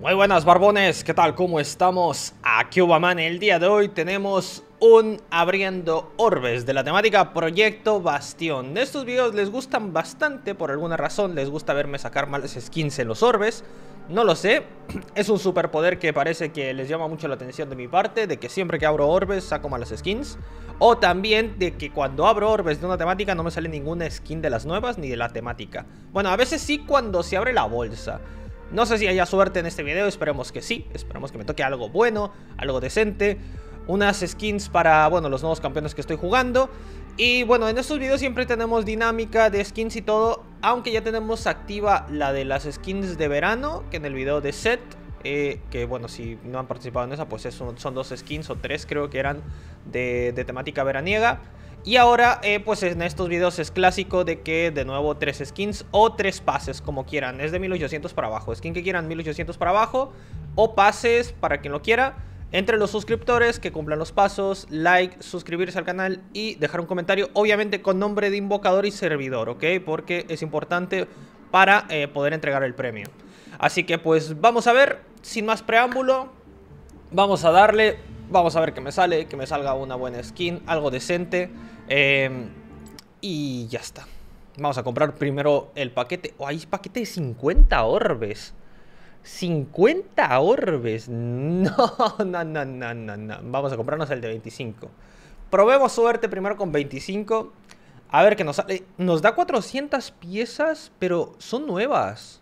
Muy buenas barbones, ¿qué tal? ¿Cómo estamos? Aquí Ubaman. El día de hoy tenemos un abriendo orbes de la temática Proyecto Bastión. Estos videos les gustan bastante, por alguna razón les gusta verme sacar malas skins en los orbes. No lo sé, es un superpoder que parece que les llama mucho la atención de mi parte, de que siempre que abro orbes saco malas skins. O también de que cuando abro orbes de una temática no me sale ninguna skin de las nuevas ni de la temática. Bueno, a veces sí cuando se abre la bolsa. No sé si haya suerte en este video, esperemos que sí. Esperemos que me toque algo bueno, algo decente. Unas skins para, bueno, los nuevos campeones que estoy jugando. Y bueno, en estos videos siempre tenemos dinámica de skins y todo. Aunque ya tenemos activa la de las skins de verano, que en el video de set, que bueno, si no han participado en esa, pues son dos skins o tres creo que eran de temática veraniega. Y ahora, pues en estos videos es clásico de que de nuevo tres skins o tres pases, como quieran. Es de 1800 para abajo, skin que quieran 1800 para abajo o pases para quien lo quiera. Entre los suscriptores que cumplan los pasos, like, suscribirse al canal y dejar un comentario. Obviamente con nombre de invocador y servidor, ¿ok? Porque es importante para poder entregar el premio. Así que pues vamos a ver, sin más preámbulo, vamos a darle. Vamos a ver qué me sale, que me salga una buena skin, algo decente. Y ya está. Vamos a comprar primero el paquete. Oh, hay paquete de 50 orbes. 50 orbes. No. Vamos a comprarnos el de 25. Probemos suerte primero con 25. A ver qué nos sale. Nos da 400 piezas, pero son nuevas.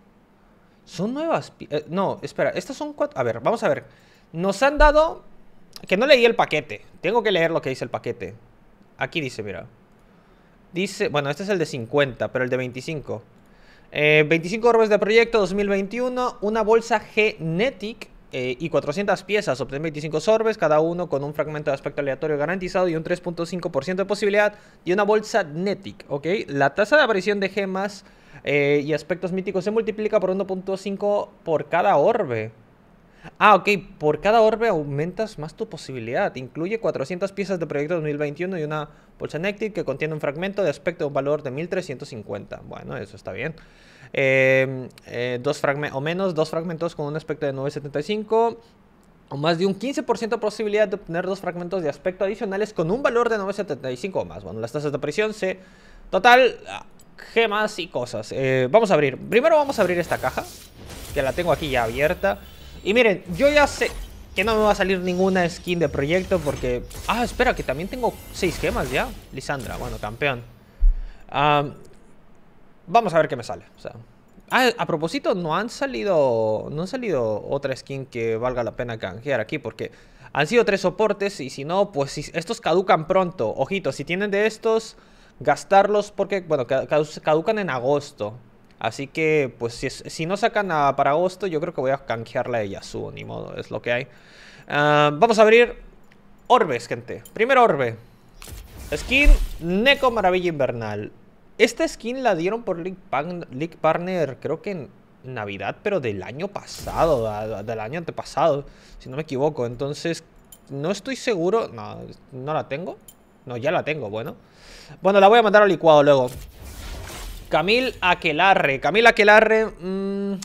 Son nuevas. No, espera. Estas son 4. A ver, vamos a ver. Nos han dado... Que no leí el paquete. Tengo que leer lo que dice el paquete. Aquí dice, mira. Dice, bueno, este es el de 50, pero el de 25. 25 orbes de proyecto 2021. Una bolsa Genetic y 400 piezas. Obtén 25 orbes, cada uno con un fragmento de aspecto aleatorio garantizado y un 3.5% de posibilidad. Y una bolsa Netic, ¿ok? La tasa de aparición de gemas y aspectos míticos se multiplica por 1.5 por cada orbe. Ah, ok, por cada orbe aumentas más tu posibilidad. Incluye 400 piezas de proyecto 2021 y una bolsa Nectic que contiene un fragmento de aspecto de un valor de 1350. Bueno, eso está bien. Dos fragmentos con un aspecto de 975. O más de un 15% de posibilidad de obtener dos fragmentos de aspecto adicionales con un valor de 975 o más. Bueno, las tasas de aparición se... Total, gemas y cosas. Vamos a abrir. Primero vamos a abrir esta caja, que la tengo aquí ya abierta. Y miren, yo ya sé que no me va a salir ninguna skin de proyecto porque... Ah, espera, que también tengo 6 gemas ya. Lisandra, bueno, campeón. Vamos a ver qué me sale. O sea, a propósito, no han salido otra skin que valga la pena canjear aquí porque han sido 3 soportes y si no, pues si estos caducan pronto. Ojito, si tienen de estos, gastarlos porque, bueno, caducan en agosto. Así que, pues, si no sacan nada para agosto, yo creo que voy a canjear la de Yasuo. Ni modo, es lo que hay. Vamos a abrir orbes, gente. Primer orbe. Skin Neko Maravilla Invernal. Esta skin la dieron por League Partner, creo que en Navidad, pero del año pasado, del año antepasado, si no me equivoco. Entonces, no estoy seguro. No, no la tengo. No, ya la tengo, bueno. Bueno, la voy a mandar al licuado luego. Camila Aquelarre. Camila Aquelarre. No.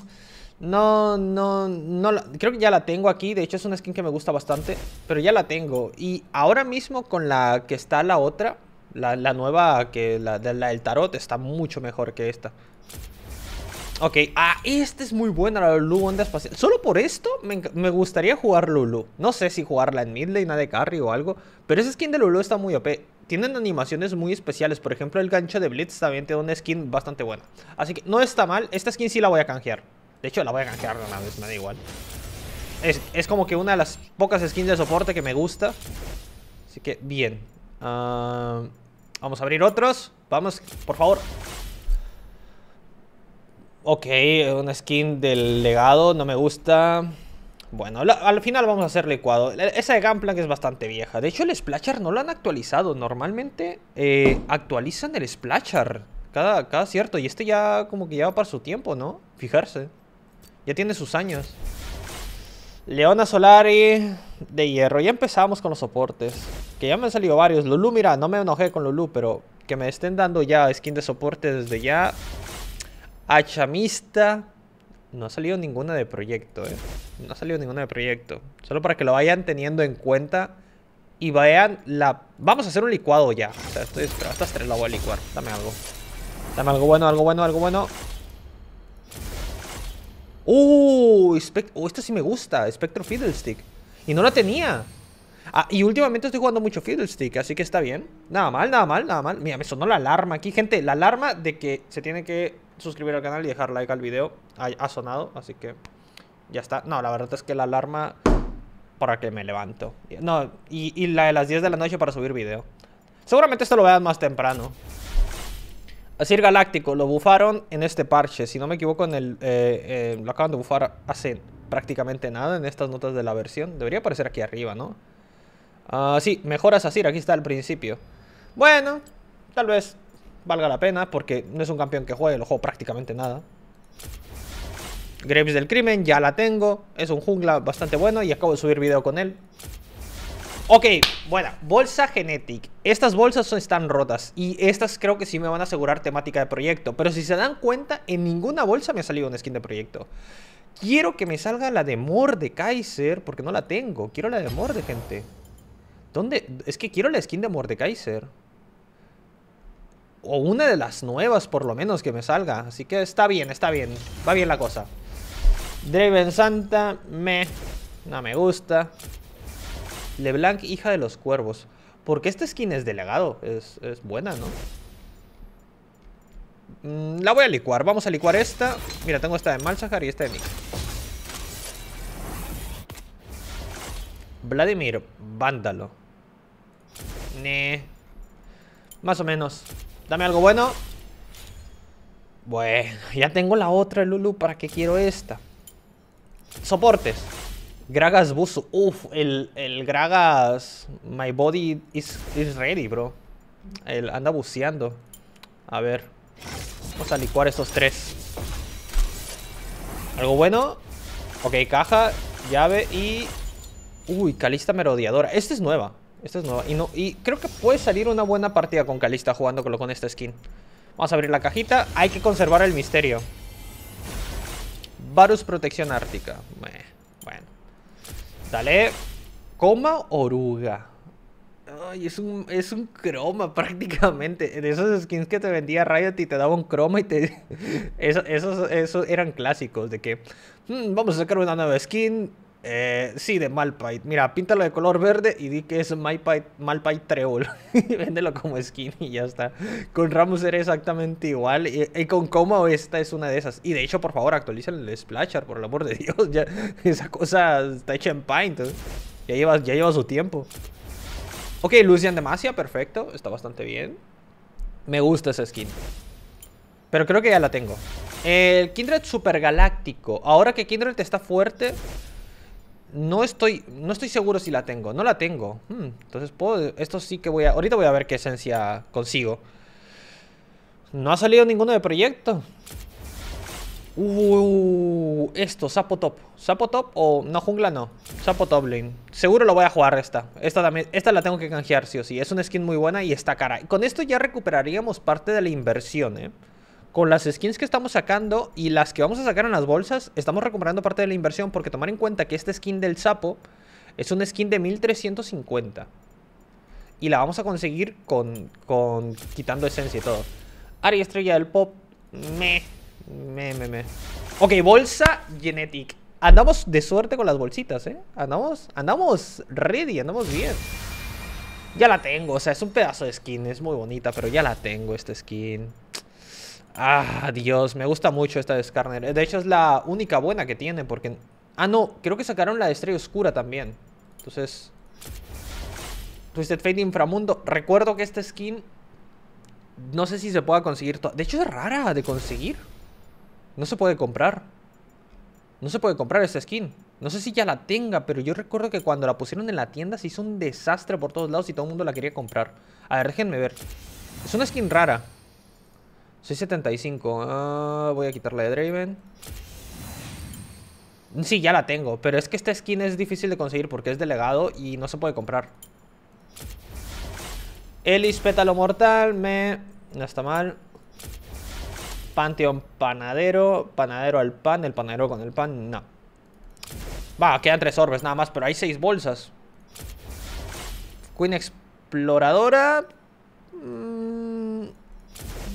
Creo que ya la tengo aquí. De hecho, es una skin que me gusta bastante. Pero ya la tengo. Y ahora mismo con la que está la otra. La nueva, que la del tarot, está mucho mejor que esta. Ok. Ah, esta es muy buena, la Lulu onda espacial. Solo por esto me gustaría jugar Lulu. No sé si jugarla en midlane, nada de carry o algo. Pero esa skin de Lulu está muy OP. Tienen animaciones muy especiales. Por ejemplo, el gancho de Blitz también tiene una skin bastante buena. Así que no está mal. Esta skin sí la voy a canjear. De hecho, la voy a canjear una vez, me da igual. Es como que una de las pocas skins de soporte que me gusta. Así que, bien. Vamos a abrir otros. Vamos, por favor. Ok, una skin del legado. No me gusta... Bueno, al final vamos a hacer licuado. Esa de Gunplank es bastante vieja. De hecho, el Splasher no lo han actualizado. Normalmente actualizan el Splasher cada cierto. Y este ya como que lleva para su tiempo, ¿no? Fijarse. Ya tiene sus años. Leona Solari de hierro. Ya empezamos con los soportes. Que ya me han salido varios. Lulu, mira, no me enojé con Lulu, pero que me estén dando ya skin de soporte desde ya. Achamista. No ha salido ninguna de proyecto, ¿eh? No ha salido ninguna de proyecto. Solo para que lo vayan teniendo en cuenta y vean la... Vamos a hacer un licuado ya. O sea, estoy esperando. Estas tres la voy a licuar. Dame algo. Dame algo bueno, algo bueno, algo bueno. Esto sí me gusta. Espectro Fiddlestick. Y no lo tenía. Ah, y últimamente estoy jugando mucho Fiddlestick, así que está bien. Nada mal, nada mal, nada mal. Mira, me sonó la alarma aquí, gente. La alarma de que se tiene que suscribir al canal y dejar like al video. Ha sonado, así que ya está. No, la verdad es que la alarma para que me levanto. No, y la de las 10 de la noche para subir video. Seguramente esto lo vean más temprano. Azir Galáctico, lo bufaron en este parche. Si no me equivoco, en el lo acaban de bufar hace prácticamente nada en estas notas de la versión. Debería aparecer aquí arriba, ¿no? Sí, mejoras a Azir, aquí está al principio. Bueno, tal vez valga la pena porque no es un campeón que juegue, lo juego prácticamente nada. Graves del crimen, ya la tengo. Es un jungla bastante bueno y acabo de subir video con él. Ok, bueno, bolsa Genetic. Estas bolsas están rotas y estas creo que sí me van a asegurar temática de proyecto. Pero si se dan cuenta, en ninguna bolsa me ha salido una skin de proyecto. Quiero que me salga la de Mordekaiser porque no la tengo. Quiero la de Morde, gente. ¿Dónde? Es que quiero la skin de Mordekaiser. O una de las nuevas, por lo menos, que me salga. Así que está bien, está bien. Va bien la cosa. Draven Santa, no me gusta. Leblanc hija de los cuervos. Porque esta skin es delegado. Es buena, ¿no? La voy a licuar. Vamos a licuar esta. Mira, tengo esta de Malzahar y esta de Mik Vladimir vándalo nee. Más o menos. Dame algo bueno. Bueno, ya tengo la otra Lulu. ¿Para qué quiero esta? Soportes. Gragas buzo. Uf, el Gragas. My body is ready, bro. Él anda buceando. A ver. Vamos a licuar estos tres. Algo bueno. Ok, caja, llave y... Uy, Calista Merodeadora. Esta es nueva. Esta es nueva. Y creo que puede salir una buena partida con Calista jugándolo con esta skin. Vamos a abrir la cajita. Hay que conservar el misterio. Varus Protección Ártica. Bueno. Dale. Coma oruga. Ay, es un croma prácticamente. De esos skins que te vendía Riot y te daba un croma y te... esos eran clásicos. De que... vamos a sacar una nueva skin... sí, de Malpite. Mira, píntalo de color verde y di que es Malpite Treble. Véndelo como skin y ya está. Con Ramos era exactamente igual. Y con Coma esta es una de esas. Y de hecho, por favor, actualicen el Splasher, por el amor de Dios. Ya, esa cosa está hecha en Paint. Ya lleva su tiempo. Ok, Lucian Demacia, perfecto. Está bastante bien. Me gusta esa skin. Pero creo que ya la tengo. El Kindred Super Galáctico. Ahora que Kindred está fuerte... No estoy seguro si la tengo. No la tengo. Entonces puedo... Esto sí que voy a... Ahorita voy a ver qué esencia consigo. No ha salido ninguno de proyecto. Esto, Sapo Top. Sapo Top o... No, jungla no. Sapo Top lane. Seguro lo voy a jugar esta. Esta también... Esta la tengo que canjear sí o sí. Es una skin muy buena y está cara. Con esto ya recuperaríamos parte de la inversión, ¿eh? Con las skins que estamos sacando y las que vamos a sacar en las bolsas, estamos recuperando parte de la inversión porque tomar en cuenta que esta skin del sapo es una skin de 1350. Y la vamos a conseguir con quitando esencia y todo. Ari estrella del pop. Ok, bolsa Genetic. Andamos de suerte con las bolsitas, ¿eh? Andamos ready, andamos bien. Ya la tengo, o sea, es un pedazo de skin, es muy bonita, pero ya la tengo esta skin. Ah, Dios, me gusta mucho esta de Skarner. De hecho, es la única buena que tiene porque... Ah, no, creo que sacaron la de Estrella Oscura también. Entonces... Twisted Fate Inframundo. Recuerdo que esta skin... No sé si se pueda conseguir... De hecho, es rara de conseguir. No se puede comprar. No se puede comprar esta skin. No sé si ya la tenga, pero yo recuerdo que cuando la pusieron en la tienda se hizo un desastre por todos lados y todo el mundo la quería comprar. A ver, déjenme ver. Es una skin rara. 675. Voy a quitarla de Draven. Sí, ya la tengo. Pero es que esta skin es difícil de conseguir porque es delegado y no se puede comprar. Elis pétalo mortal. No está mal. Panteón panadero. Panadero al pan. El panadero con el pan. No. Va, quedan 3 orbes nada más. Pero hay 6 bolsas. Queen exploradora.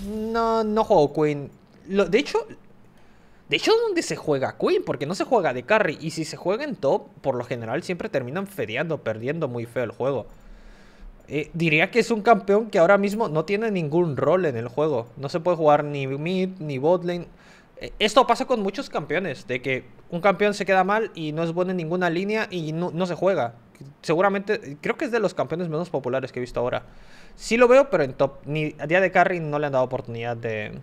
No, no juego Queen. De hecho, ¿dónde se juega Queen? Porque no se juega de carry. Y si se juega en top, por lo general siempre terminan fedeando, perdiendo muy feo el juego. Diría que es un campeón que ahora mismo no tiene ningún rol en el juego. No se puede jugar ni mid, ni botlane. Esto pasa con muchos campeones, de que un campeón se queda mal y no es bueno en ninguna línea y no se juega. Seguramente, creo que es de los campeones menos populares que he visto ahora. Sí lo veo, pero en top. Ni a día de carry no le han dado oportunidad de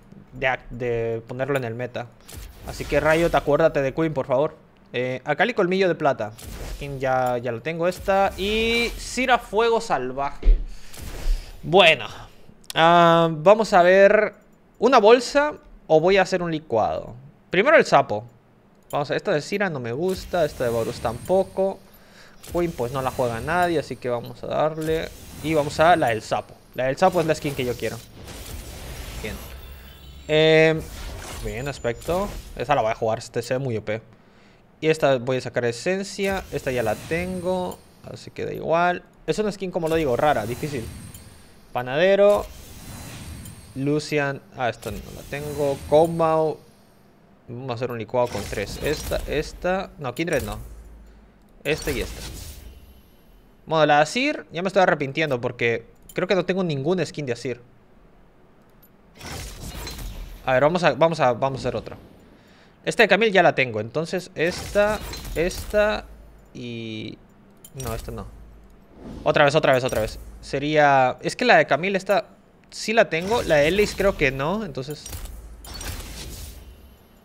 ponerlo en el meta. Así que Riot, acuérdate de Queen, por favor. Akali colmillo de plata. Ya lo tengo esta. Y Sira fuego salvaje. Bueno, vamos a ver. Una bolsa o voy a hacer un licuado. Primero el sapo. Vamos a ver, esta de Sira no me gusta. Esta de Varus tampoco. Queen pues no la juega nadie, así que vamos a darle. Y vamos a la del sapo. La del sapo es la skin que yo quiero. Bien. Bien, aspecto. Esta la voy a jugar, este se ve muy OP. Y esta voy a sacar esencia. Esta ya la tengo, así que da igual. Es una skin, como lo digo, rara, difícil. Panadero. Lucian. Ah, esta no la tengo. Combo. Vamos a hacer un licuado con 3. Esta. No, Kindred no. Este y este. Bueno, la de Azir. Ya me estoy arrepintiendo porque creo que no tengo ninguna skin de Azir. A ver, vamos a hacer otra. Esta de Camille ya la tengo. Entonces esta y... No, esta no. Otra vez. Sería... Es que la de Camille esta sí la tengo. La de Elis creo que no. Entonces...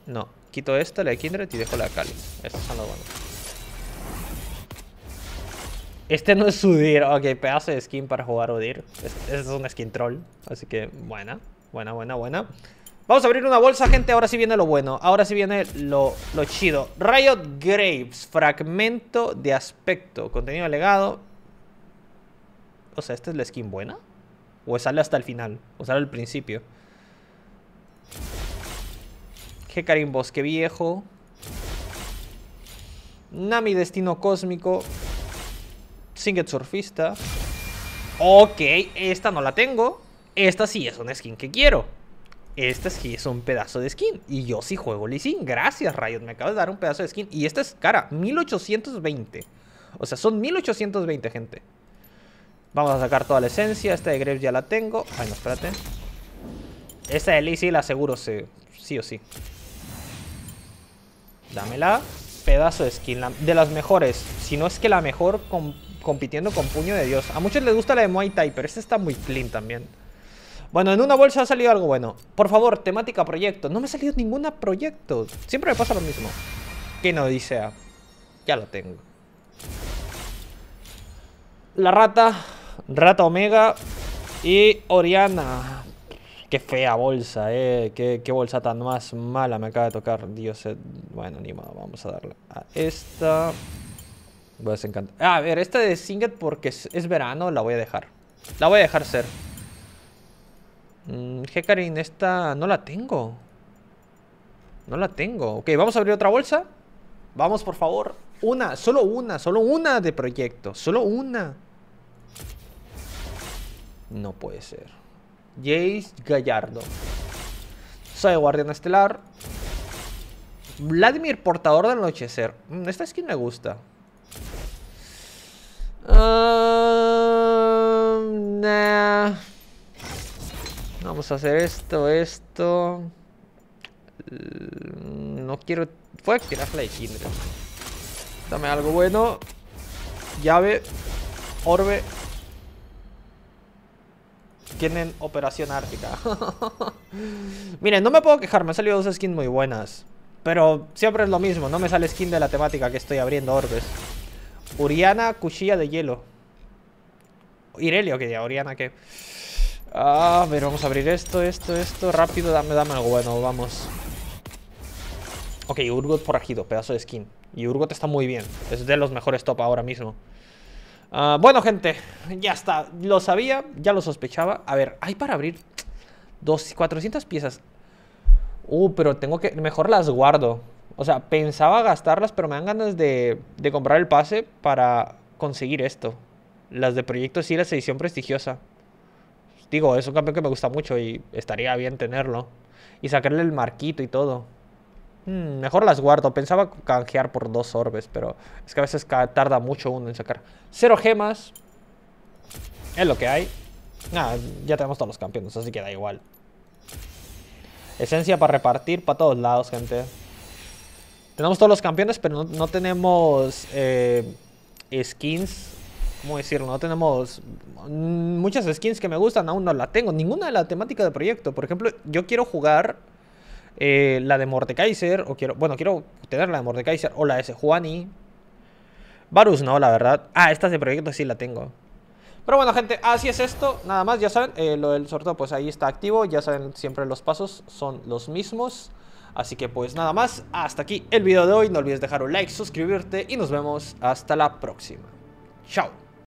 No. Quito esta, la de Kindred y dejo la de Akali. Estas son las buenas. Este no es Udyr. Ok, pedazo de skin para jugar Udyr. Esta es una skin troll. Así que buena. Vamos a abrir una bolsa, gente. Ahora sí viene lo bueno. Ahora sí viene lo chido. Riot Graves. Fragmento de aspecto. Contenido legado. O sea, ¿esta es la skin buena? ¿O sale hasta el final? ¿O sale al principio? Hecarim Bosque Viejo. Nami Destino Cósmico. Singet surfista. Ok, esta no la tengo. Esta sí es una skin que quiero. Esta sí es un pedazo de skin. Y yo sí juego Lizzy. Gracias, Riot. Me acabas de dar un pedazo de skin. Y esta es cara, 1820. O sea, son 1820, gente. Vamos a sacar toda la esencia. Esta de Graves ya la tengo. Ay, no, espérate. Esta de Lizzy la aseguro sí o sí. Dámela. Pedazo de skin, de las mejores. Si no es que la mejor, compitiendo con puño de Dios. A muchos les gusta la de Muay Thai, pero esta está muy clean también. Bueno, en una bolsa ha salido algo bueno. Por favor, temática proyecto. No me ha salido ninguna proyecto. Siempre me pasa lo mismo. Que no dice. Ya lo tengo. La rata. Rata Omega. Y Oriana. Qué fea bolsa, qué bolsa tan más mala me acaba de tocar. Dios, bueno, ni modo, vamos a darle a esta. Voy a desencantar. A ver, esta de Singet porque es verano, la voy a dejar. La voy a dejar ser. Hecarim, esta no la tengo. Ok, vamos a abrir otra bolsa. Vamos, por favor. Una, solo una de proyecto. Solo una. No puede ser. Jace Gallardo. Soy Guardián Estelar. Vladimir, portador del anochecer. Esta skin me gusta. Nah. Vamos a hacer esto. No quiero. Voy a tirar la de Kindred. Dame algo bueno. Llave. Orbe. Tienen Operación Ártica. Miren, no me puedo quejar. Me han salido 2 skins muy buenas. Pero siempre es lo mismo. No me sale skin de la temática que estoy abriendo orbes. Oriana, cuchilla de hielo. Irelio, que ya. Oriana, que... A ver, vamos a abrir esto. Rápido, dame algo bueno. Vamos. Ok, Urgot forajido. Pedazo de skin. Y Urgot está muy bien. Es de los mejores top ahora mismo. Bueno, gente, ya está. Lo sabía, ya lo sospechaba. A ver, hay para abrir 400 piezas. Pero tengo que... Mejor las guardo. O sea, pensaba gastarlas, pero me dan ganas de comprar el pase para conseguir esto. Las de Proyecto sí, la edición prestigiosa. Digo, es un campeón que me gusta mucho y estaría bien tenerlo. Y sacarle el marquito y todo. Mejor las guardo. Pensaba canjear por 2 orbes, pero es que a veces tarda mucho uno en sacar. 0 gemas. Es lo que hay. Nada, ya tenemos todos los campeones, así que da igual. Esencia para repartir para todos lados, gente. Tenemos todos los campeones, pero no tenemos skins. ¿Cómo decirlo? No tenemos muchas skins que me gustan. Aún no la tengo. Ninguna de la temática de proyecto. Por ejemplo, yo quiero jugar la de Mordekaiser. O quiero, bueno, quiero tener la de Mordekaiser o la de Sejuani. Varus no, la verdad. Esta de proyecto sí la tengo. Pero bueno, gente, así es esto, nada más, ya saben, lo del sorteo pues ahí está activo, ya saben, siempre los pasos son los mismos. Así que pues nada más, hasta aquí el video de hoy, no olvides dejar un like, suscribirte y nos vemos hasta la próxima. Chao.